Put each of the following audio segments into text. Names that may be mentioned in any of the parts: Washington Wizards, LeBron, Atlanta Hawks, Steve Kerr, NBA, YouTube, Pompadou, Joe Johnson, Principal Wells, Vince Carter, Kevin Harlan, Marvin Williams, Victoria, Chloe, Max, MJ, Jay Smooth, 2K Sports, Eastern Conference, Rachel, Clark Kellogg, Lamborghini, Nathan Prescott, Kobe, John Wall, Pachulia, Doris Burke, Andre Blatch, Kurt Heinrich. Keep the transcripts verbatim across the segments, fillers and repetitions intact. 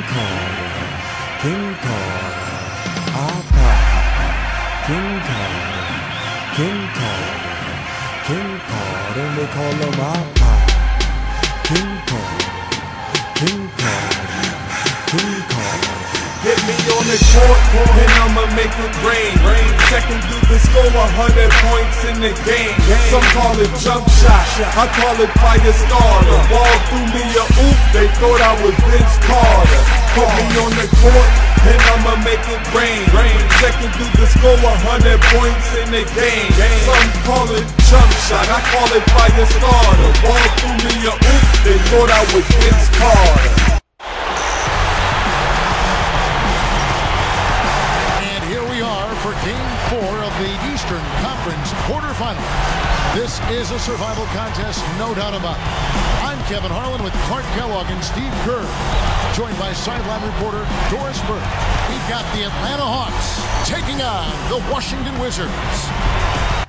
King Carter, King Carter, our papa, King Carter, King Carter, King Carter, they call him our papa, King Carter, King Carter, King Carter. Hit me on the short, and I'ma make it rain. Second dude to score a hundred points in the game. Some call it jump shot, I call it fire starter. Ball through me a oop, they thought I was Vince Carter. Put me on the court, and I'ma make it rain. Second dude to score a hundred points in the game. Some call it jump shot, I call it fire starter. Ball through me a oop, they thought I was Vince Carter. Game four of the Eastern Conference quarterfinal. This is a survival contest, no doubt about it. I'm Kevin Harlan with Clark Kellogg and Steve Kerr, joined by sideline reporter Doris Burke. We've got the Atlanta Hawks taking on the Washington Wizards.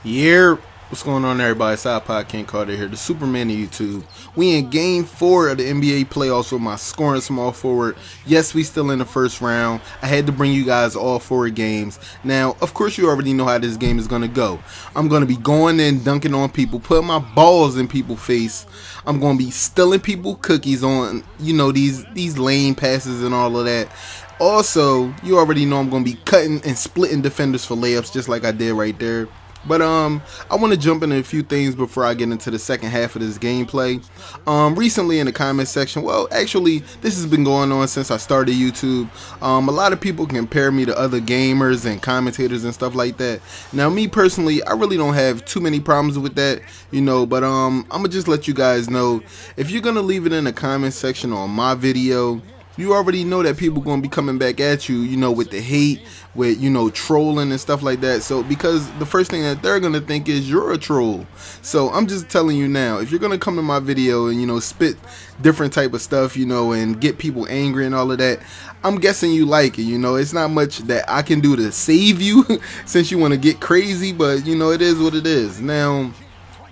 Yeah, what's going on, everybody? SidePod King Carter here, the Superman of YouTube. We in game four of the N B A playoffs with my scoring small forward. Yes, we still in the first round. I had to bring you guys all four games. Now, of course, you already know how this game is going to go. I'm going to be going in, dunking on people, putting my balls in people's face. I'm going to be stealing people cookies on, you know, these, these lane passes and all of that. Also, you already know I'm going to be cutting and splitting defenders for layups just like I did right there. But um, I want to jump into a few things before I get into the second half of this gameplay. Um, recently in the comment section, well, actually, this has been going on since I started YouTube. Um, a lot of people compare me to other gamers and commentators and stuff like that. Now, me personally, I really don't have too many problems with that, you know. But um, I'm gonna just let you guys know, if you're gonna leave it in the comment section on my video, you already know that people gonna be coming back at you, you know, with the hate, with, you know, trolling and stuff like that. So because the first thing that they're gonna think is you're a troll. So I'm just telling you now, if you're gonna come to my video and, you know, spit different type of stuff, you know, and get people angry and all of that, I'm guessing you like it. You know, it's not much that I can do to save you since you want to get crazy, but you know, it is what it is. Now,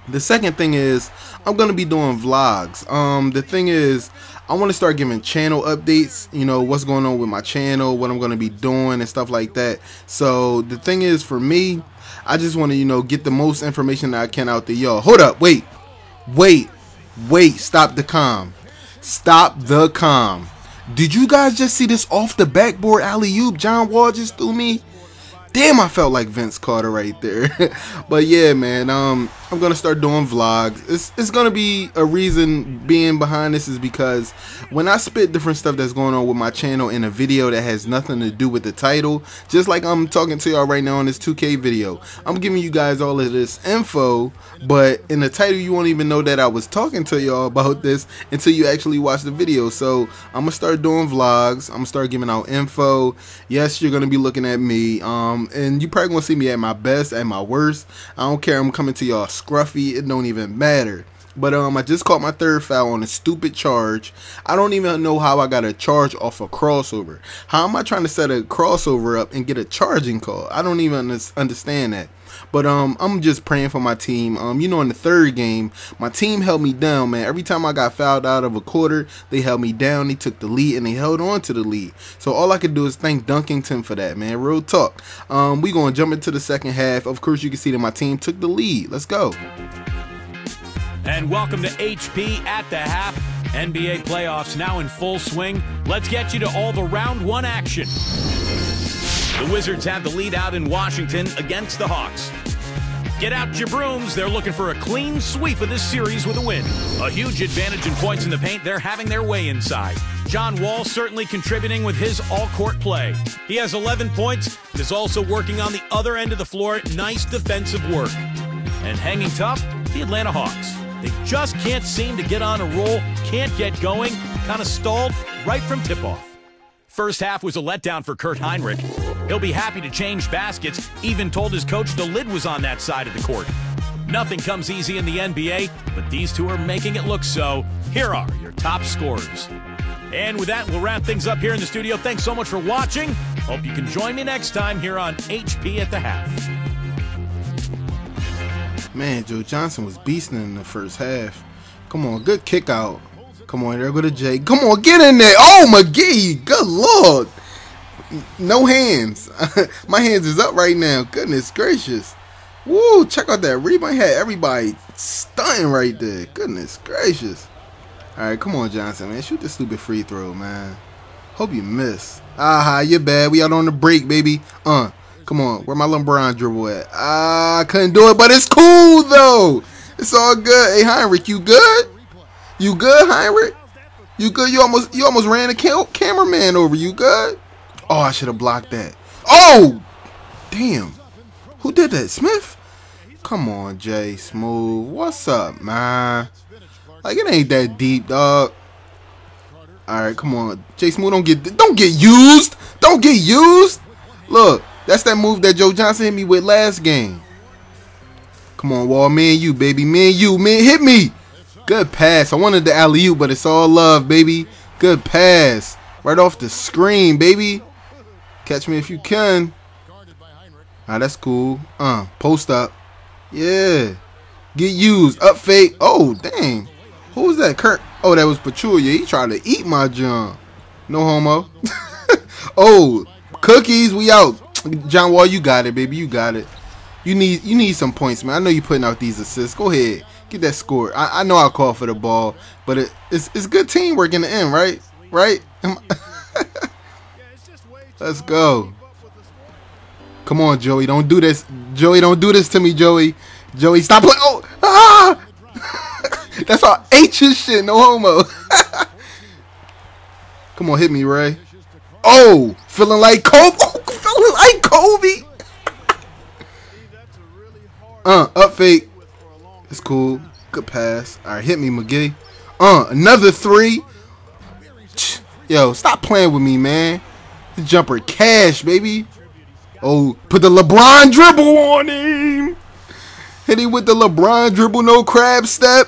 the second thing is I'm gonna be doing vlogs. Um, the thing is, I want to start giving channel updates, you know, what's going on with my channel, what I'm going to be doing and stuff like that. So the thing is, for me, I just want to, you know, get the most information that I can out to y'all. Hold up. Wait, wait, wait. Stop the comm. Stop the comm. Did you guys just see this off the backboard alley-oop John Wall just threw me? Damn, I felt like Vince Carter right there. But yeah, man, um, I'm going to start doing vlogs. It's, it's going to be a reason being behind this is because when I spit different stuff that's going on with my channel in a video that has nothing to do with the title, just like I'm talking to y'all right now on this two K video, I'm giving you guys all of this info, but in the title, you won't even know that I was talking to y'all about this until you actually watch the video. So I'm going to start doing vlogs. I'm going to start giving out info. Yes, you're going to be looking at me. Um, And you probably gonna see me at my best, at my worst. I don't care. I'm coming to y'all scruffy. It don't even matter. But um, I just caught my third foul on a stupid charge. I don't even know how I got a charge off a crossover. How am I trying to set a crossover up and get a charging call? I don't even understand that. But um, I'm just praying for my team. Um, you know, in the third game, my team held me down, man. Every time I got fouled out of a quarter, they held me down. They took the lead, and they held on to the lead. So all I could do is thank Dunkington for that, man. Real talk. Um, we gonna jump into the second half. Of course, you can see that my team took the lead. Let's go. And welcome to H P at the Half. N B A playoffs now in full swing. Let's get you to all the round one action. The Wizards have the lead out in Washington against the Hawks. Get out your brooms. They're looking for a clean sweep of this series with a win. A huge advantage in points in the paint. They're having their way inside. John Wall certainly contributing with his all-court play. He has eleven points and is also working on the other end of the floor. Nice defensive work. And hanging tough, the Atlanta Hawks. They just can't seem to get on a roll. Can't get going. Kind of stalled right from tip-off. First half was a letdown for Kurt Heinrich. He'll be happy to change baskets, even told his coach the lid was on that side of the court. Nothing comes easy in the N B A, but these two are making it look so. Here are your top scorers. And with that, we'll wrap things up here in the studio. Thanks so much for watching. Hope you can join me next time here on H P at the Half. Man, Joe Johnson was beasting in the first half. Come on, good kick out. Come on, there go to Jay. Come on, get in there. Oh, McGee. Good Lord. No hands. My hands is up right now. Goodness gracious. Woo, check out that rebound. Had everybody stunting right there. Goodness gracious. All right, come on, Johnson, man. Shoot this stupid free throw, man. Hope you miss. Aha, you're bad. We out on the break, baby. Uh, Come on. Where my LeBron dribble at? Ah, uh, couldn't do it, but it's cool, though. It's all good. Hey, Heinrich, you good? You good, Heinrich? You good? You almost you almost ran a cam cameraman over. You good? Oh, I should have blocked that. Oh! Damn. Who did that? Smith? Come on, Jay Smooth. What's up, man? Like, it ain't that deep, dog. All right, come on. Jay Smooth, don't get don't get used. Don't get used. Look, that's that move that Joe Johnson hit me with last game. Come on, Wall. Me and you, baby. Me and you. Man, hit me. Good pass. I wanted the alley-oop, but it's all love, baby. Good pass. Right off the screen, baby. Catch me if you can. Ah, that's cool. Uh, post up. Yeah. Get used. Up fake. Oh, dang. Who was that? Kurt. Oh, that was Pachulia. He tried to eat my junk. No homo. Oh, cookies. We out. John Wall, you got it, baby. You got it. You need you need some points, man. I know you're putting out these assists. Go ahead. Get that score. I, I know I call for the ball, but it, it's it's good teamwork in the end, right? Right? Let's go. Come on, Joey. Don't do this. Joey, don't do this to me, Joey. Joey, stop playing. Oh, ah! That's all ancient shit. No homo. Come on, hit me, Ray. Oh, feeling like Kobe. Oh, feeling like Kobe. uh, up fake. It's cool. Good pass. All right, hit me, McGee. Uh, another three. Yo, stop playing with me, man. The jumper cash, baby. Oh, put the LeBron dribble on him. Hit him with the LeBron dribble, no crab step.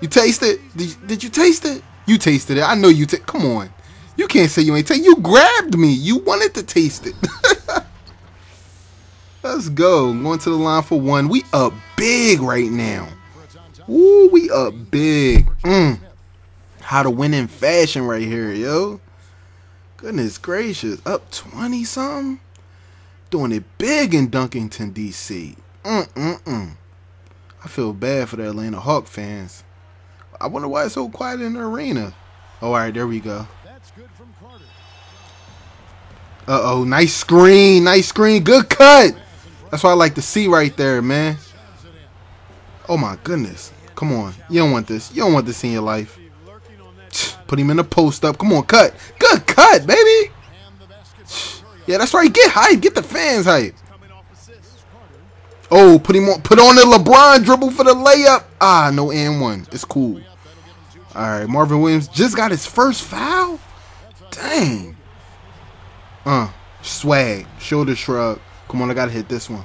You taste it? Did, did you taste it? You tasted it. I know you. Come on. You can't say you ain't taste. You grabbed me. You wanted to taste it. Let's go. Going to the line for one. We up big right now. Ooh, we up big. Mm. How to win in fashion right here, yo. Goodness gracious. Up twenty-something? Doing it big in Duncanton, D C Mm-mm-mm. I feel bad for the Atlanta Hawk fans. I wonder why it's so quiet in the arena. Oh, all right, there we go. Uh-oh, nice screen. Nice screen. Good cut. That's what I like to see right there, man. Oh, my goodness. Come on. You don't want this. You don't want this in your life. Put him in the post up. Come on, cut. Good cut, baby. Yeah, that's right. Get hype. Get the fans hype. Oh, put him on. Put on the LeBron dribble for the layup. Ah, no and one. It's cool. All right, Marvin Williams just got his first foul. Dang. Uh, swag. Shoulder shrug. Come on, I gotta hit this one.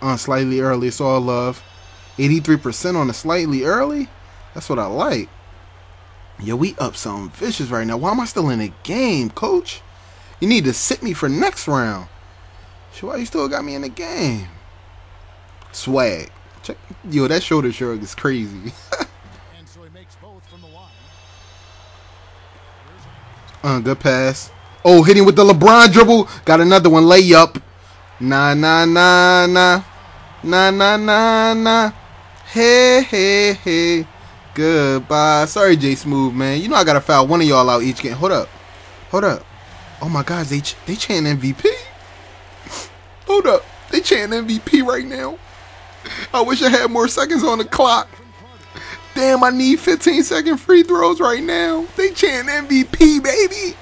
Uh, slightly early. It's all love. eighty-three percent on the slightly early. That's what I like. Yo, we up something vicious right now. Why am I still in the game, coach? You need to sit me for next round. Why you still got me in the game? Swag. Check. Yo, that shoulder shrug is crazy. And so he makes both from the line. Uh, good pass. Oh, hitting with the LeBron dribble. Got another one. Layup. Nah, nah, nah, nah. Nah, nah, nah, nah. Hey, hey, hey. Goodbye. Sorry, Jay Smooth, man. You know I gotta foul one of y'all out each game. Hold up. Hold up. Oh my gosh, they ch they chanting M V P. Hold up. They chanting M V P right now. I wish I had more seconds on the clock. Damn, I need fifteen second free throws right now. They chanting M V P, baby.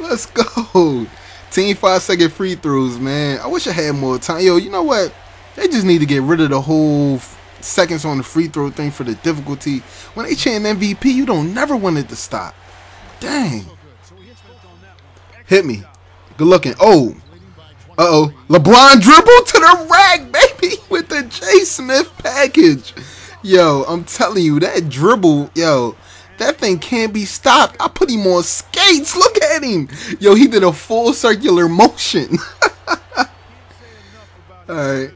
Let's go. Team five second free throws, man. I wish I had more time. Yo, you know what? They just need to get rid of the whole seconds on the free throw thing for the difficulty. When they chant M V P, you don't never want it to stop. Dang. Hit me. Good looking. Oh. Uh-oh. LeBron dribble to the rack, baby, with the J. Smith package. Yo, I'm telling you, that dribble, yo, that thing can't be stopped. I put him on skates. Look at him. Yo, he did a full circular motion. All right.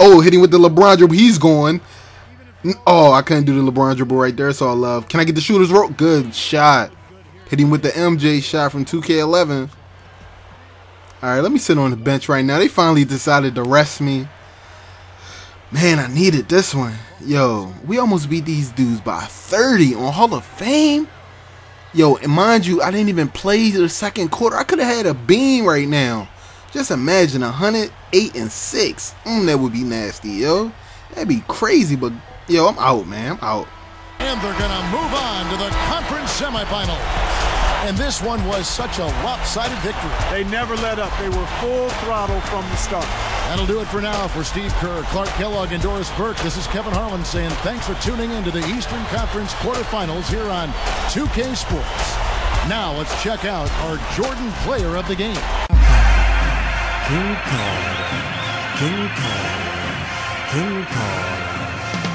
Oh, hitting with the LeBron dribble. He's going. Oh, I couldn't do the LeBron dribble right there. It's all love. Can I get the shooter's rope? Good shot. Hit him with the M J shot from two K eleven. All right, let me sit on the bench right now. They finally decided to rest me. Man, I needed this one. Yo, we almost beat these dudes by thirty on Hall of Fame. Yo, and mind you, I didn't even play the second quarter. I could have had a beam right now. Just imagine one hundred eight and six. Mm, that would be nasty, yo. That'd be crazy, but yo, I'm out, man. I'm out. And they're going to move on to the conference semifinal. And this one was such a lopsided victory. They never let up. They were full throttle from the start. That'll do it for now for Steve Kerr, Clark Kellogg, and Doris Burke. This is Kevin Harlan saying thanks for tuning in to the Eastern Conference quarterfinals here on two K Sports. Now let's check out our Jordan player of the game. King Kong, King Kong. King Kong,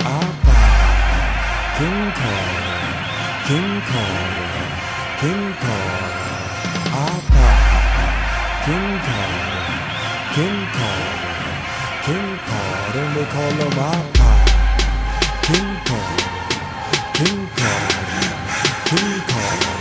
our back. King Kong, King Kong, King Kong, our back. King Kong, King Kong, King Kong, and we call him our back. King Kong, King Kong, King Kong.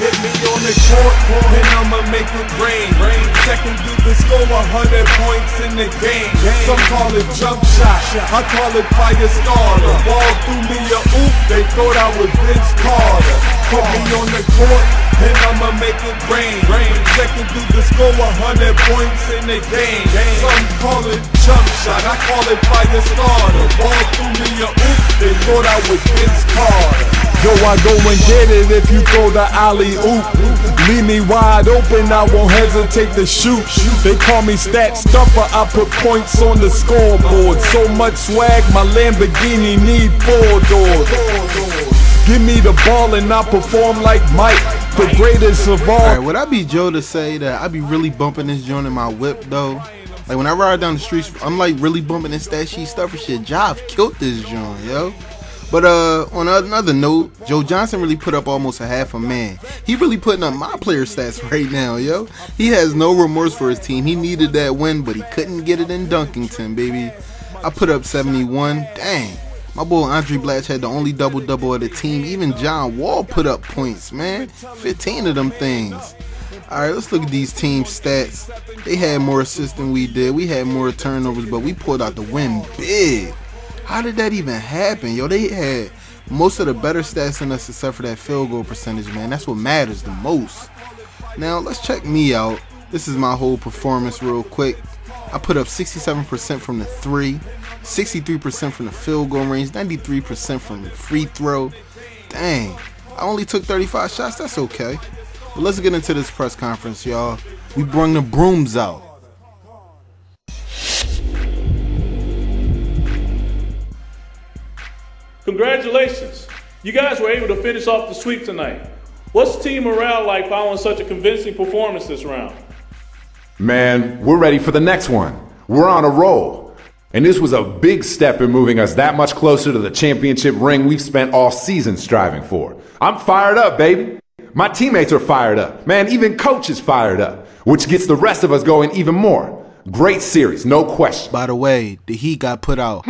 Hit me on the short ball and I'ma make it rain. rain. Second dude can score one hundred points in the game. game. Some call it jump shot, I call it fire starter. Ball through me a oop, they thought I was Vince Carter. Put me on the court and I'ma make it rain. rain. Second dude can score one hundred points in the game. game. Some call it jump shot, I call it fire starter. Ball through me a oop, they thought I was Vince Carter. Yo, I go and get it if you throw the alley-oop. Leave me wide open, I won't hesitate to shoot. They call me stat stuffer, I put points on the scoreboard. So much swag, my Lamborghini need four doors. Give me the ball and I perform like Mike, the greatest of all. Alright, would I be Joe to say that I be really bumping this joint in my whip, though? Like, when I ride down the streets, I'm like really bumping this stat sheet stuffer shit. Jive killed this joint, yo. But uh, on another note, Joe Johnson really put up almost a half a man. He really putting up my player stats right now, yo. He has no remorse for his team. He needed that win, but he couldn't get it in Dunkington, baby. I put up seventy-one. Dang. My boy Andre Blatch had the only double-double of the team. Even John Wall put up points, man. fifteen of them things. All right, let's look at these team stats. They had more assists than we did. We had more turnovers, but we pulled out the win big. How did that even happen? Yo, they had most of the better stats than us except for that field goal percentage, man. That's what matters the most. Now, let's check me out. This is my whole performance real quick. I put up sixty-seven percent from the three, sixty-three percent from the field goal range, ninety-three percent from the free throw. Dang, I only took thirty-five shots. That's okay. But let's get into this press conference, y'all. We brung the brooms out. Congratulations. You guys were able to finish off the sweep tonight. What's team morale like following such a convincing performance this round? Man, we're ready for the next one. We're on a roll. And this was a big step in moving us that much closer to the championship ring we've spent all season striving for. I'm fired up, baby. My teammates are fired up. Man, even coach is fired up, which gets the rest of us going even more. Great series, no question. By the way, the Heat got put out.